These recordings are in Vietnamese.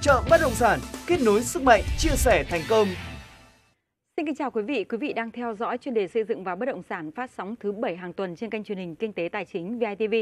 Chợ bất động sản, kết nối sức mạnh, chia sẻ thành công. Xin kính chào quý vị đang theo dõi chuyên đề xây dựng và bất động sản phát sóng thứ 7 hàng tuần trên kênh truyền hình Kinh tế Tài chính VITV.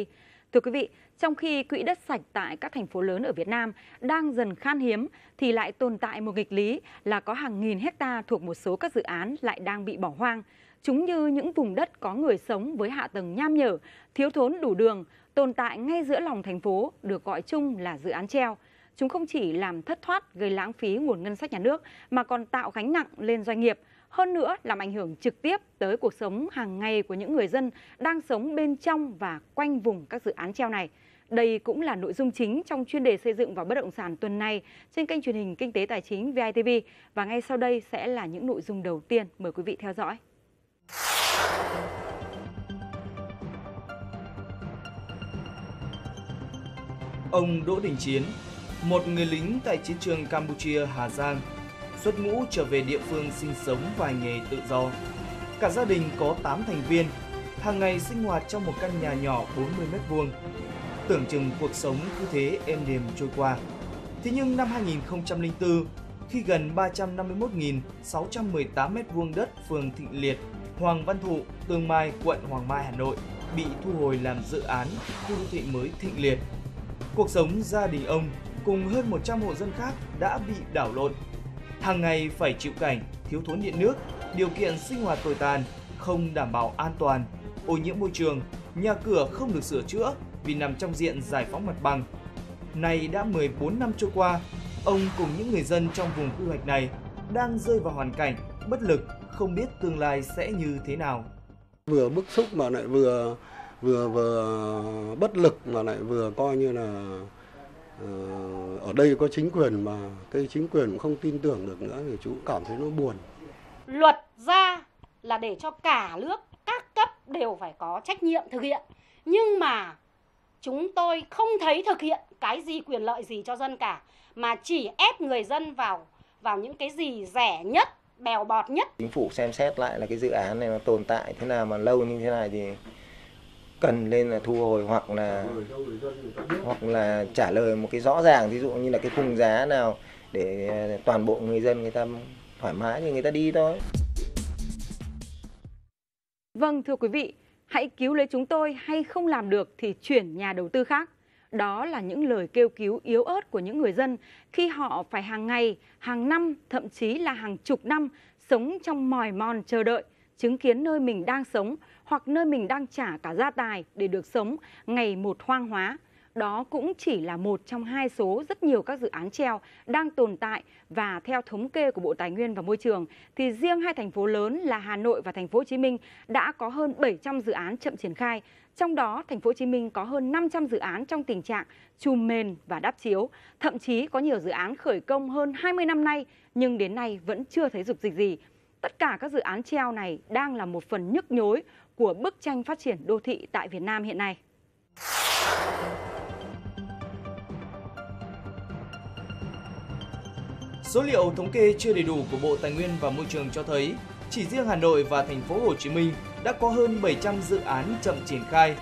Thưa quý vị, trong khi quỹ đất sạch tại các thành phố lớn ở Việt Nam đang dần khan hiếm thì lại tồn tại một nghịch lý là có hàng nghìn hecta thuộc một số các dự án lại đang bị bỏ hoang. Chúng như những vùng đất có người sống với hạ tầng nham nhở, thiếu thốn đủ đường, tồn tại ngay giữa lòng thành phố, được gọi chung là dự án treo. Chúng không chỉ làm thất thoát, gây lãng phí nguồn ngân sách nhà nước mà còn tạo gánh nặng lên doanh nghiệp. Hơn nữa, làm ảnh hưởng trực tiếp tới cuộc sống hàng ngày của những người dân đang sống bên trong và quanh vùng các dự án treo này. Đây cũng là nội dung chính trong chuyên đề xây dựng và bất động sản tuần này trên kênh truyền hình Kinh tế Tài chính VITV. Và ngay sau đây sẽ là những nội dung đầu tiên. Mời quý vị theo dõi. Ông Đỗ Đình Chiến, một người lính tại chiến trường Campuchia, Hà Giang, xuất ngũ trở về địa phương sinh sống và hành nghề tự do. Cả gia đình có 8 thành viên, hàng ngày sinh hoạt trong một căn nhà nhỏ 40 m². Tưởng chừng cuộc sống cứ thế êm đềm trôi qua. Thế nhưng năm 2004, khi gần 351.618 m² đất phường Thịnh Liệt, Hoàng Văn Thụ, Tương Mai, quận Hoàng Mai, Hà Nội bị thu hồi làm dự án khu đô thị mới Thịnh Liệt. Cuộc sống gia đình ông cùng hơn 100 hộ dân khác đã bị đảo lộn. Hàng ngày phải chịu cảnh thiếu thốn điện nước, điều kiện sinh hoạt tồi tàn, không đảm bảo an toàn, ô nhiễm môi trường, nhà cửa không được sửa chữa vì nằm trong diện giải phóng mặt bằng. Nay đã 14 năm trôi qua, ông cùng những người dân trong vùng quy hoạch này đang rơi vào hoàn cảnh bất lực, không biết tương lai sẽ như thế nào. Vừa bức xúc mà lại vừa bất lực mà lại vừa coi như là ở đây có chính quyền mà cái chính quyền cũng không tin tưởng được nữa thì chú cảm thấy nó buồn. Luật ra là để cho cả nước các cấp đều phải có trách nhiệm thực hiện, nhưng mà chúng tôi không thấy thực hiện cái gì, quyền lợi gì cho dân cả, mà chỉ ép người dân vào những cái gì rẻ nhất, bèo bọt nhất. Chính phủ xem xét lại là cái dự án này nó tồn tại thế nào mà lâu như thế này thì cần lên là thu hồi hoặc là trả lời một cái rõ ràng, ví dụ như là cái khung giá nào để toàn bộ người dân người ta thoải mái thì người ta đi thôi. Vâng, thưa quý vị, hãy cứu lấy chúng tôi hay không làm được thì chuyển nhà đầu tư khác. Đó là những lời kêu cứu yếu ớt của những người dân khi họ phải hàng ngày, hàng năm, thậm chí là hàng chục năm sống trong mỏi mòn chờ đợi, chứng kiến nơi mình đang sống hoặc nơi mình đang trả cả gia tài để được sống ngày một hoang hóa. Đó cũng chỉ là một trong hai số rất nhiều các dự án treo đang tồn tại, và theo thống kê của Bộ Tài nguyên và Môi trường thì riêng hai thành phố lớn là Hà Nội và Thành phố Hồ Chí Minh đã có hơn 700 dự án chậm triển khai, trong đó Thành phố Hồ Chí Minh có hơn 500 dự án trong tình trạng trùm mền và đắp chiếu, thậm chí có nhiều dự án khởi công hơn 20 năm nay nhưng đến nay vẫn chưa thấy dục dịch gì. Tất cả các dự án treo này đang là một phần nhức nhối của bức tranh phát triển đô thị tại Việt Nam hiện nay. Số liệu thống kê chưa đầy đủ của Bộ Tài nguyên và Môi trường cho thấy, chỉ riêng Hà Nội và Thành phố Hồ Chí Minh đã có hơn 700 dự án chậm triển khai.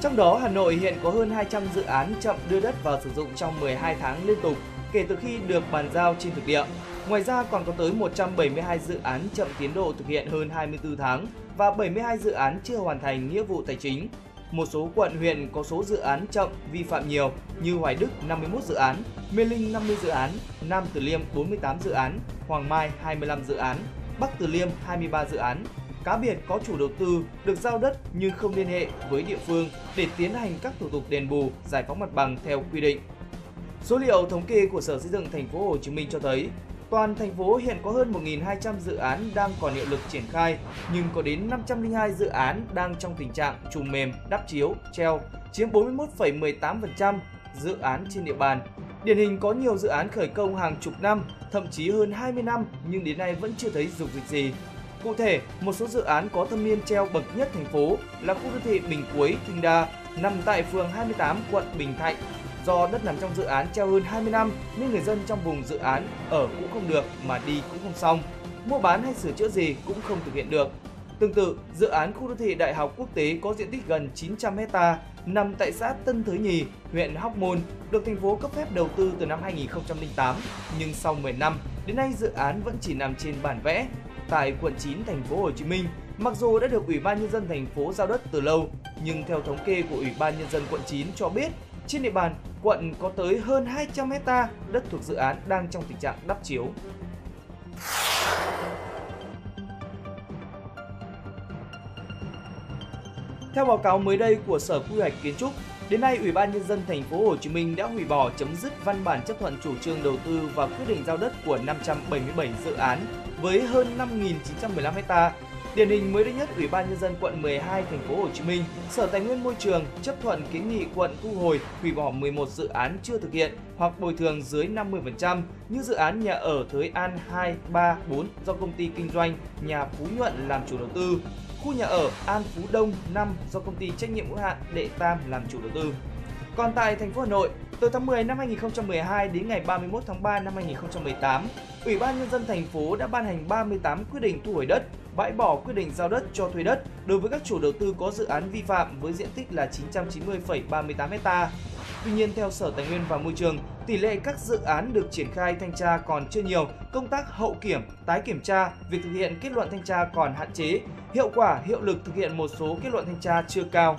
Trong đó, Hà Nội hiện có hơn 200 dự án chậm đưa đất vào sử dụng trong 12 tháng liên tục kể từ khi được bàn giao trên thực địa. Ngoài ra còn có tới 172 dự án chậm tiến độ thực hiện hơn 24 tháng và 72 dự án chưa hoàn thành nghĩa vụ tài chính. Một số quận huyện có số dự án chậm vi phạm nhiều như Hoài Đức 51 dự án, Mê Linh 50 dự án, Nam Từ Liêm 48 dự án, Hoàng Mai 25 dự án, Bắc Từ Liêm 23 dự án. Cá biệt có chủ đầu tư được giao đất nhưng không liên hệ với địa phương để tiến hành các thủ tục đền bù, giải phóng mặt bằng theo quy định. Số liệu thống kê của Sở Xây dựng Thành phố Hồ Chí Minh cho thấy, toàn thành phố hiện có hơn 1.200 dự án đang còn hiệu lực triển khai, nhưng có đến 502 dự án đang trong tình trạng trùm mềm, đắp chiếu, treo, chiếm 41,18% dự án trên địa bàn. Điển hình có nhiều dự án khởi công hàng chục năm, thậm chí hơn 20 năm nhưng đến nay vẫn chưa thấy dục dịch gì. Cụ thể, một số dự án có thâm niên treo bậc nhất thành phố là khu đô thị Bình Quới, Thanh Đa, nằm tại phường 28, quận Bình Thạnh. Do đất nằm trong dự án treo hơn 20 năm nên người dân trong vùng dự án ở cũng không được mà đi cũng không xong, mua bán hay sửa chữa gì cũng không thực hiện được. Tương tự, dự án khu đô thị Đại học Quốc tế có diện tích gần 900 hecta nằm tại xã Tân Thới Nhì, huyện Hóc Môn, được thành phố cấp phép đầu tư từ năm 2008, nhưng sau 10 năm, đến nay dự án vẫn chỉ nằm trên bản vẽ. Tại quận 9 thành phố Hồ Chí Minh, mặc dù đã được Ủy ban nhân dân thành phố giao đất từ lâu, nhưng theo thống kê của Ủy ban nhân dân quận 9 cho biết, trên địa bàn quận có tới hơn 200 hecta đất thuộc dự án đang trong tình trạng đắp chiếu. Theo báo cáo mới đây của Sở Quy hoạch Kiến trúc, đến nay Ủy ban nhân dân thành phố Hồ Chí Minh đã hủy bỏ chấm dứt văn bản chấp thuận chủ trương đầu tư và quyết định giao đất của 577 dự án với hơn 5.915 hecta. Điển hình mới đây nhất, Ủy ban nhân dân quận 12 thành phố Hồ Chí Minh, Sở Tài nguyên Môi trường chấp thuận kiến nghị quận thu hồi, hủy bỏ 11 dự án chưa thực hiện hoặc bồi thường dưới 50% như dự án nhà ở Thới An 2, 3, 4 do công ty kinh doanh nhà Phú Nhuận làm chủ đầu tư, khu nhà ở An Phú Đông 5 do công ty trách nhiệm hữu hạn Đệ Tam làm chủ đầu tư. Còn tại thành phố Hà Nội, từ tháng 10 năm 2012 đến ngày 31 tháng 3 năm 2018, Ủy ban nhân dân thành phố đã ban hành 38 quyết định thu hồi đất, bãi bỏ quyết định giao đất cho thuê đất đối với các chủ đầu tư có dự án vi phạm với diện tích là 990,38 ha. Tuy nhiên, theo Sở Tài nguyên và Môi trường, tỷ lệ các dự án được triển khai thanh tra còn chưa nhiều, công tác hậu kiểm, tái kiểm tra, việc thực hiện kết luận thanh tra còn hạn chế, hiệu quả, hiệu lực thực hiện một số kết luận thanh tra chưa cao.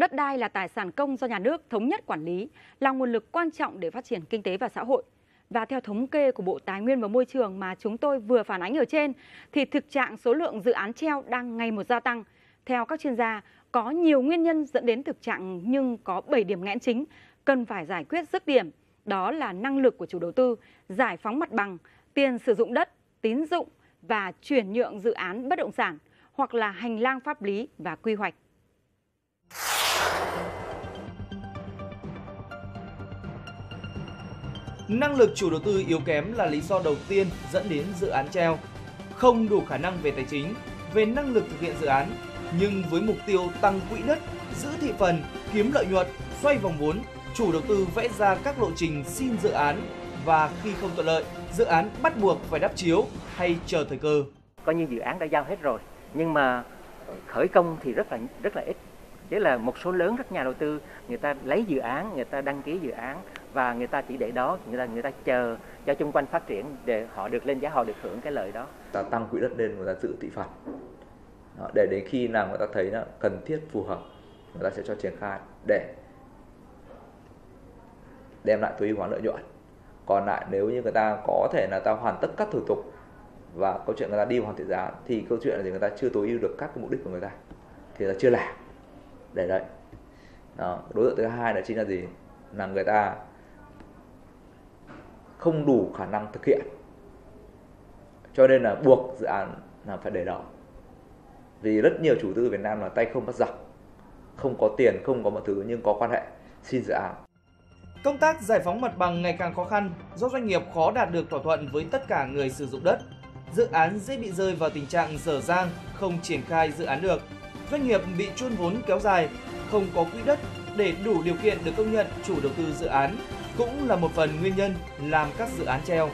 Đất đai là tài sản công do nhà nước thống nhất quản lý, là nguồn lực quan trọng để phát triển kinh tế và xã hội. Và theo thống kê của Bộ Tài nguyên và Môi trường mà chúng tôi vừa phản ánh ở trên, thì thực trạng số lượng dự án treo đang ngày một gia tăng. Theo các chuyên gia, có nhiều nguyên nhân dẫn đến thực trạng, nhưng có 7 điểm nghẽn chính cần phải giải quyết dứt điểm. Đó là năng lực của chủ đầu tư, giải phóng mặt bằng, tiền sử dụng đất, tín dụng và chuyển nhượng dự án bất động sản, hoặc là hành lang pháp lý và quy hoạch. Năng lực chủ đầu tư yếu kém là lý do đầu tiên dẫn đến dự án treo. Không đủ khả năng về tài chính, về năng lực thực hiện dự án, nhưng với mục tiêu tăng quỹ đất, giữ thị phần, kiếm lợi nhuận, xoay vòng vốn, chủ đầu tư vẽ ra các lộ trình xin dự án và khi không thuận lợi, dự án bắt buộc phải đắp chiếu hay chờ thời cơ. Coi như dự án đã giao hết rồi, nhưng mà khởi công thì rất là ít. Đấy là một số lớn các nhà đầu tư, người ta lấy dự án, người ta đăng ký dự án và người ta chỉ để đó, người ta chờ cho chung quanh phát triển để họ được lên giá, họ được hưởng cái lợi đó. Ta tăng quỹ đất lên, người ta tự thị phần. Để đến khi nào người ta thấy nó cần thiết, phù hợp, người ta sẽ cho triển khai để đem lại tối ưu hóa lợi nhuận. Còn lại nếu như người ta có thể là ta hoàn tất các thủ tục và câu chuyện người ta đi hoàn thiện giá, thì câu chuyện là gì, người ta chưa tối ưu được các cái mục đích của người ta thì người ta chưa làm. Để đấy. Đó, đối tượng thứ hai là chính là gì? Là người ta không đủ khả năng thực hiện, cho nên là buộc dự án là phải để đó. Vì rất nhiều chủ tư Việt Nam là tay không bắt giặc, không có tiền, không có mọi thứ nhưng có quan hệ xin dự án. Công tác giải phóng mặt bằng ngày càng khó khăn do doanh nghiệp khó đạt được thỏa thuận với tất cả người sử dụng đất. Dự án dễ bị rơi vào tình trạng dở dang, không triển khai dự án được. Doanh nghiệp bị chôn vốn kéo dài, không có quỹ đất để đủ điều kiện được công nhận chủ đầu tư dự án cũng là một phần nguyên nhân làm các dự án treo.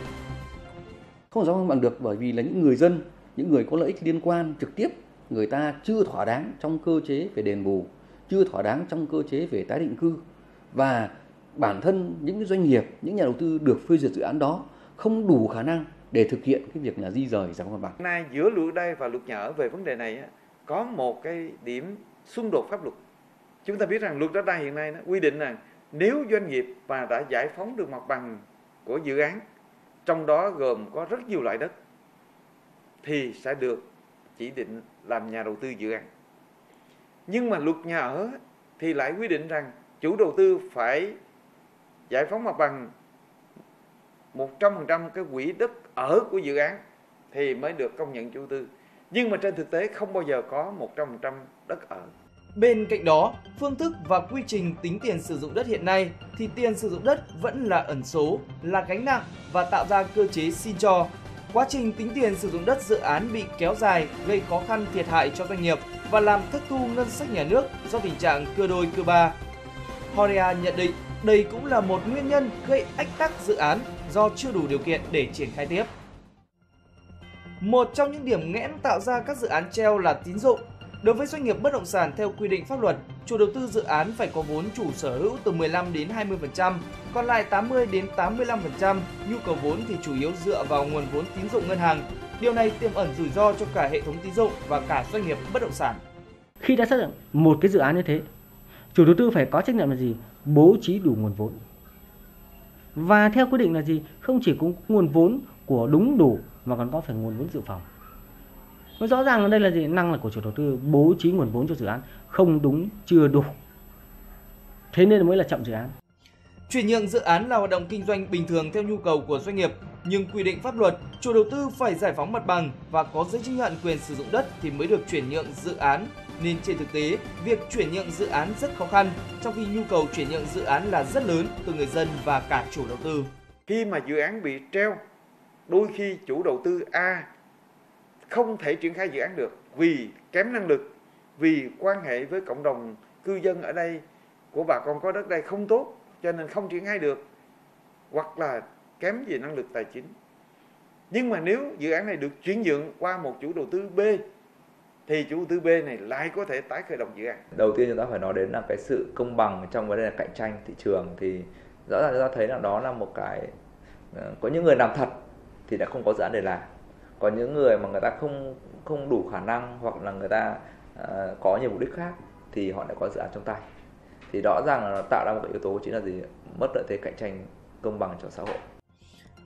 Không giao bằng được bởi vì là những người dân, những người có lợi ích liên quan trực tiếp, người ta chưa thỏa đáng trong cơ chế về đền bù, chưa thỏa đáng trong cơ chế về tái định cư, và bản thân những doanh nghiệp, những nhà đầu tư được phê duyệt dự án đó không đủ khả năng để thực hiện cái việc là di rời giải phóng mặt bằng. Nay giữa luật đai và luật nhà ở về vấn đề này có một cái điểm xung đột pháp luật. Chúng ta biết rằng luật đất đai hiện nay nó quy định là nếu doanh nghiệp mà đã giải phóng được mặt bằng của dự án, trong đó gồm có rất nhiều loại đất, thì sẽ được chỉ định làm nhà đầu tư dự án. Nhưng mà luật nhà ở thì lại quy định rằng chủ đầu tư phải giải phóng mặt bằng 100% cái quỹ đất ở của dự án thì mới được công nhận chủ đầu tư. Nhưng mà trên thực tế không bao giờ có 100% đất ở. Bên cạnh đó, phương thức và quy trình tính tiền sử dụng đất hiện nay thì tiền sử dụng đất vẫn là ẩn số, là gánh nặng và tạo ra cơ chế xin cho. Quá trình tính tiền sử dụng đất dự án bị kéo dài, gây khó khăn thiệt hại cho doanh nghiệp và làm thất thu ngân sách nhà nước do tình trạng cưa đôi cưa ba. Horea nhận định đây cũng là một nguyên nhân gây ách tắc dự án do chưa đủ điều kiện để triển khai tiếp. Một trong những điểm nghẽn tạo ra các dự án treo là tín dụng. Đối với doanh nghiệp bất động sản theo quy định pháp luật, chủ đầu tư dự án phải có vốn chủ sở hữu từ 15 đến 20%, còn lại 80 đến 85% nhu cầu vốn thì chủ yếu dựa vào nguồn vốn tín dụng ngân hàng. Điều này tiềm ẩn rủi ro cho cả hệ thống tín dụng và cả doanh nghiệp bất động sản. Khi đã xác định một cái dự án như thế, chủ đầu tư phải có trách nhiệm là gì? Bố trí đủ nguồn vốn. Và theo quy định là gì? Không chỉ có nguồn vốn của đúng đủ mà còn có phải nguồn vốn dự phòng. Nó rõ ràng ở đây là gì? Năng lực của chủ đầu tư bố trí nguồn vốn cho dự án không đúng, chưa đủ. Thế nên mới là chậm dự án. Chuyển nhượng dự án là hoạt động kinh doanh bình thường theo nhu cầu của doanh nghiệp, nhưng quy định pháp luật, chủ đầu tư phải giải phóng mặt bằng và có giấy chứng nhận quyền sử dụng đất thì mới được chuyển nhượng dự án. Nên trên thực tế, việc chuyển nhượng dự án rất khó khăn, trong khi nhu cầu chuyển nhượng dự án là rất lớn từ người dân và cả chủ đầu tư. Khi mà dự án bị treo, đôi khi chủ đầu tư A không thể triển khai dự án được vì kém năng lực, vì quan hệ với cộng đồng cư dân ở đây của bà con có đất đây không tốt cho nên không triển khai được, hoặc là kém về năng lực tài chính. Nhưng mà nếu dự án này được chuyển nhượng qua một chủ đầu tư B thì chủ đầu tư B này lại có thể tái khởi động dự án. Đầu tiên chúng ta phải nói đến là cái sự công bằng trong vấn đề cạnh tranh thị trường, thì rõ ràng chúng ta thấy là đó là một cái, có những người làm thật thì đã không có dự án để làm. Có những người mà người ta không đủ khả năng hoặc là người ta có nhiều mục đích khác thì họ đã có dự án trong tay. Thì rõ ràng là nó tạo ra một cái yếu tố chính là gì? Mất lợi thế cạnh tranh công bằng trong xã hội.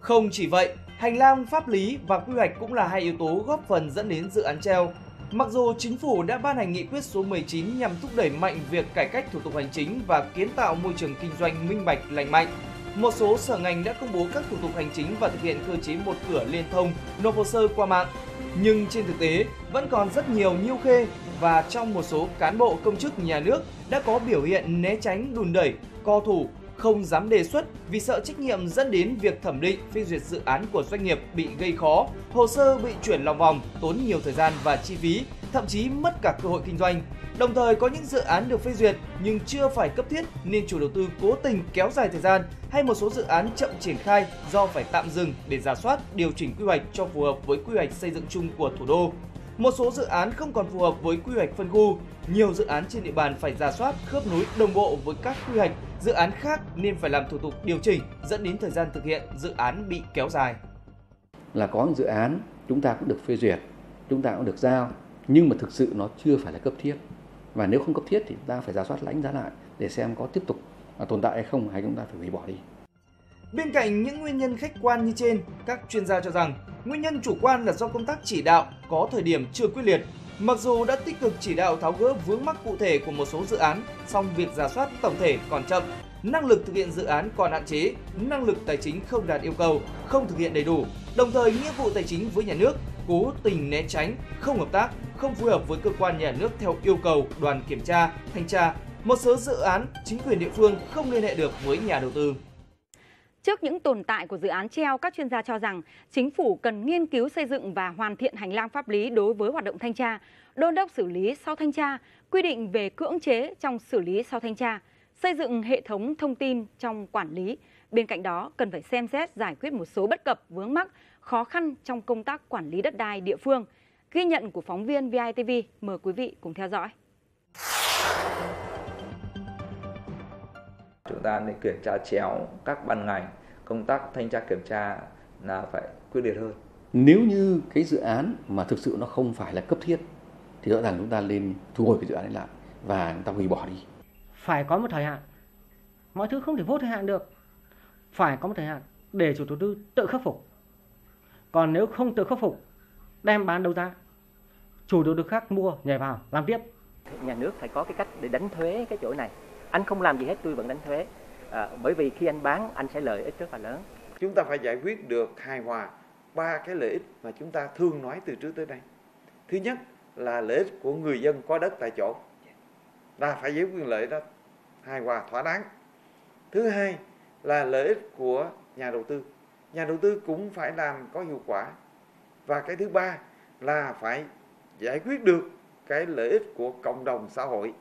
Không chỉ vậy, hành lang pháp lý và quy hoạch cũng là hai yếu tố góp phần dẫn đến dự án treo. Mặc dù chính phủ đã ban hành nghị quyết số 19 nhằm thúc đẩy mạnh việc cải cách thủ tục hành chính và kiến tạo môi trường kinh doanh minh bạch, lành mạnh, một số sở ngành đã công bố các thủ tục hành chính và thực hiện cơ chế một cửa liên thông, nộp hồ sơ qua mạng. Nhưng trên thực tế, vẫn còn rất nhiều nhiêu khê và trong một số cán bộ công chức nhà nước đã có biểu hiện né tránh, đùn đẩy, co thủ, không dám đề xuất vì sợ trách nhiệm dẫn đến việc thẩm định phê duyệt dự án của doanh nghiệp bị gây khó, hồ sơ bị chuyển lòng vòng, tốn nhiều thời gian và chi phí, thậm chí mất cả cơ hội kinh doanh. Đồng thời có những dự án được phê duyệt nhưng chưa phải cấp thiết nên chủ đầu tư cố tình kéo dài thời gian, hay một số dự án chậm triển khai do phải tạm dừng để rà soát, điều chỉnh quy hoạch cho phù hợp với quy hoạch xây dựng chung của thủ đô. Một số dự án không còn phù hợp với quy hoạch phân khu, nhiều dự án trên địa bàn phải rà soát, khớp nối đồng bộ với các quy hoạch dự án khác nên phải làm thủ tục điều chỉnh, dẫn đến thời gian thực hiện dự án bị kéo dài. Là có một dự án chúng ta cũng được phê duyệt, chúng ta cũng được giao, nhưng mà thực sự nó chưa phải là cấp thiết. Và nếu không cấp thiết thì chúng ta phải rà soát lãnh giá lại để xem có tiếp tục tồn tại hay không, hay chúng ta phải hủy bỏ đi. Bên cạnh những nguyên nhân khách quan như trên, các chuyên gia cho rằng nguyên nhân chủ quan là do công tác chỉ đạo có thời điểm chưa quyết liệt. Mặc dù đã tích cực chỉ đạo tháo gỡ vướng mắc cụ thể của một số dự án, song việc rà soát tổng thể còn chậm, năng lực thực hiện dự án còn hạn chế, năng lực tài chính không đạt yêu cầu, không thực hiện đầy đủ, đồng thời nghĩa vụ tài chính với nhà nước cố tình né tránh, không hợp tác, không phối hợp với cơ quan nhà nước theo yêu cầu đoàn kiểm tra, thanh tra. Một số dự án, chính quyền địa phương không liên hệ được với nhà đầu tư. Trước những tồn tại của dự án treo, các chuyên gia cho rằng chính phủ cần nghiên cứu xây dựng và hoàn thiện hành lang pháp lý đối với hoạt động thanh tra, đôn đốc xử lý sau thanh tra, quy định về cưỡng chế trong xử lý sau thanh tra, xây dựng hệ thống thông tin trong quản lý. Bên cạnh đó, cần phải xem xét giải quyết một số bất cập, vướng mắc, khó khăn trong công tác quản lý đất đai địa phương. Ghi nhận của phóng viên VITV, mời quý vị cùng theo dõi. Chúng ta nên kiểm tra chéo các ban ngành, công tác thanh tra kiểm tra là phải quyết liệt hơn. Nếu như cái dự án mà thực sự nó không phải là cấp thiết thì rõ ràng chúng ta nên thu hồi cái dự án này lại và chúng ta hủy bỏ đi. Phải có một thời hạn, mọi thứ không thể vô thời hạn được. Phải có một thời hạn để chủ đầu tư tự khắc phục. Còn nếu không tự khắc phục, đem bán đấu giá, chủ đầu tư khác mua nhảy vào làm tiếp. Nhà nước phải có cái cách để đánh thuế cái chỗ này. Anh không làm gì hết tôi vẫn đánh thuế, bởi vì khi anh bán anh sẽ lợi ích rất là lớn. Chúng ta phải giải quyết được hài hòa ba cái lợi ích mà chúng ta thường nói từ trước tới nay. Thứ nhất là lợi ích của người dân có đất tại chỗ, là phải giải quyết lợi ích đó hài hòa thỏa đáng. Thứ hai là lợi ích của nhà đầu tư cũng phải làm có hiệu quả. Và cái thứ ba là phải giải quyết được cái lợi ích của cộng đồng xã hội.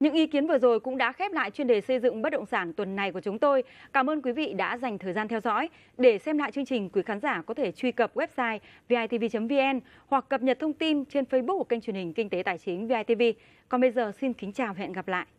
Những ý kiến vừa rồi cũng đã khép lại chuyên đề xây dựng bất động sản tuần này của chúng tôi. Cảm ơn quý vị đã dành thời gian theo dõi. Để xem lại chương trình, quý khán giả có thể truy cập website vitv.vn hoặc cập nhật thông tin trên Facebook của kênh truyền hình Kinh tế Tài chính VITV. Còn bây giờ xin kính chào và hẹn gặp lại.